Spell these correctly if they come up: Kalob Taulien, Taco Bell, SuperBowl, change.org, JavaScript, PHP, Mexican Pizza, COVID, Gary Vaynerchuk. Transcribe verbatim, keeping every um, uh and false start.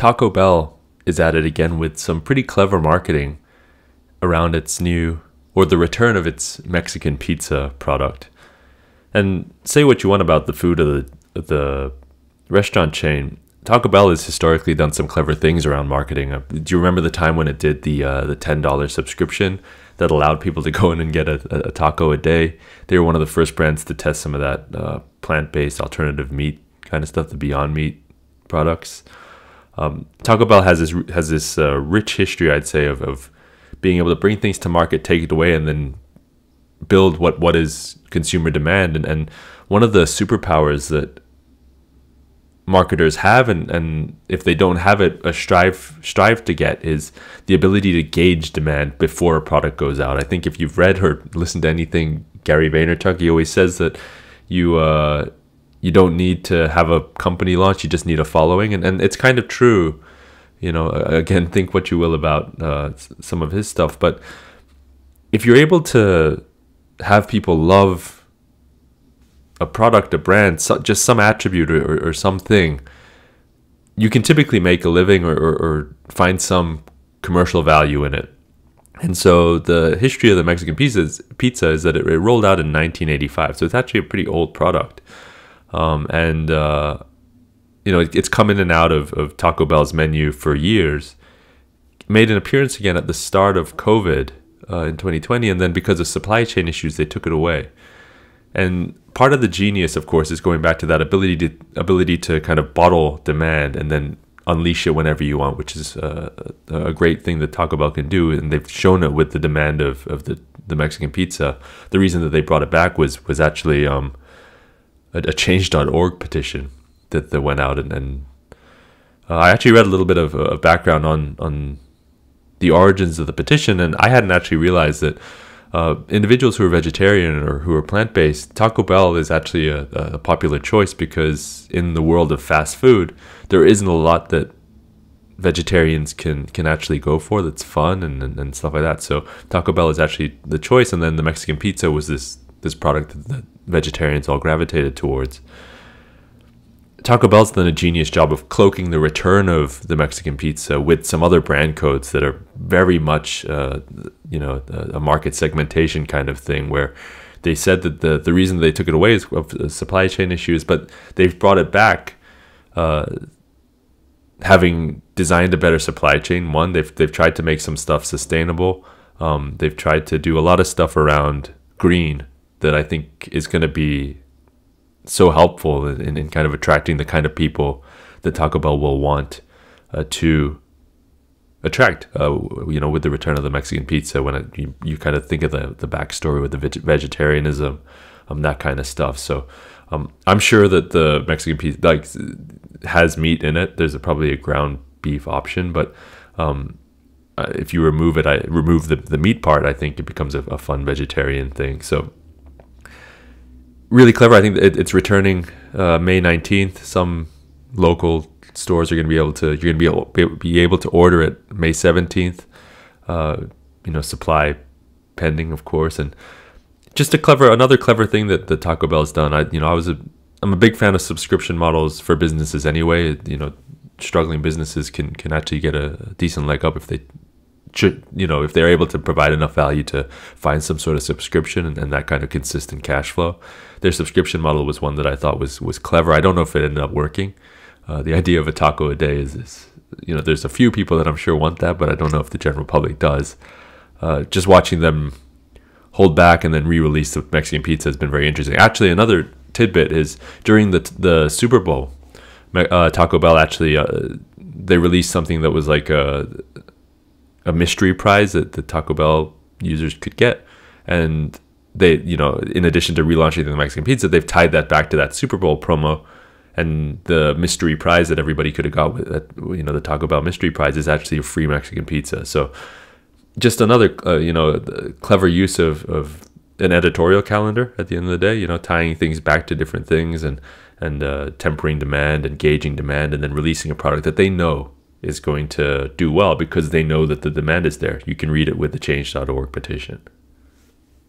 Taco Bell is at it again with some pretty clever marketing around its new, or the return of its Mexican pizza product. And say what you want about the food of the, the restaurant chain, Taco Bell has historically done some clever things around marketing. Do you remember the time when it did the uh, the ten dollar subscription that allowed people to go in and get a, a taco a day? They were one of the first brands to test some of that uh, plant-based alternative meat kind of stuff, the Beyond Meat products. Um, Taco Bell has this has this uh, rich history, I'd say, of, of being able to bring things to market, take it away, and then build what what is consumer demand. And, and one of the superpowers that marketers have, and, and if they don't have it, a strive strive to get, is the ability to gauge demand before a product goes out. I think if you've read or listened to anything Gary Vaynerchuk, he always says that you uh, you don't need to have a company launch, you just need a following. And, and it's kind of true. You know, again, think what you will about uh, some of his stuff, but if you're able to have people love a product, a brand, so just some attribute or, or something, you can typically make a living or, or, or find some commercial value in it. And so the history of the Mexican pizza is, pizza is that it, it rolled out in nineteen eighty-five, so it's actually a pretty old product. Um, and uh, you know, it, it's come in and out of, of Taco Bell's menu for years. It made an appearance again at the start of COVID uh, in twenty twenty, and then because of supply chain issues, they took it away. And part of the genius, of course, is going back to that ability to ability to kind of bottle demand and then unleash it whenever you want, which is uh, a great thing that Taco Bell can do, and they've shown it with the demand of of the, the Mexican pizza. The reason that they brought it back was was actually. Um, a change dot org petition that, that went out, and, and uh, I actually read a little bit of uh, background on, on the origins of the petition, and I hadn't actually realized that uh, individuals who are vegetarian or who are plant-based, Taco Bell is actually a, a popular choice, because in the world of fast food, there isn't a lot that vegetarians can, can actually go for that's fun and, and, and stuff like that. So Taco Bell is actually the choice, and then the Mexican pizza was this this product that vegetarians all gravitated towards. Taco Bell's done a genius job of cloaking the return of the Mexican pizza with some other brand codes that are very much, uh, you know, a market segmentation kind of thing, where they said that the, the reason they took it away is of supply chain issues, but they've brought it back uh, having designed a better supply chain. One, they've, they've tried to make some stuff sustainable. Um, they've tried to do a lot of stuff around green that I think is going to be so helpful in, in kind of attracting the kind of people that Taco Bell will want uh, to attract, uh, you know, with the return of the Mexican pizza, when it, you, you kind of think of the, the backstory with the veg vegetarianism, um, that kind of stuff. So um, I'm sure that the Mexican pizza like has meat in it. There's a, probably a ground beef option, but um, uh, if you remove it, I remove the, the meat part, I think it becomes a, a fun vegetarian thing. So really clever. I think it, it's returning uh, May nineteenth. Some local stores are going to be able to. You're going to be able, be, be able to order it May seventeenth. Uh, you know, supply pending, of course, and just a clever another clever thing that the Taco Bell's done. I you know I was a I'm a big fan of subscription models for businesses anyway. You know, struggling businesses can can actually get a decent leg up if they should, you know, if they're able to provide enough value to find some sort of subscription and, and that kind of consistent cash flow. Their subscription model was one that I thought was was clever. I don't know if it ended up working. Uh, the idea of a taco a day is, is, you know, there's a few people that I'm sure want that, but I don't know if the general public does. Uh, just watching them hold back and then re-release the Mexican pizza has been very interesting. Actually, another tidbit is during the the Super Bowl, uh, Taco Bell actually uh, they released something that was like a a mystery prize that the Taco Bell users could get, and they, you know, in addition to relaunching the Mexican pizza, they've tied that back to that Super Bowl promo, and the mystery prize that everybody could have got with that, you know, the Taco Bell mystery prize is actually a free Mexican pizza. So just another uh, you know, clever use of, of an editorial calendar at the end of the day, you know, tying things back to different things and and uh, tempering demand, engaging demand, and then releasing a product that they know is going to do well because they know that the demand is there. You can read it with the change dot org petition.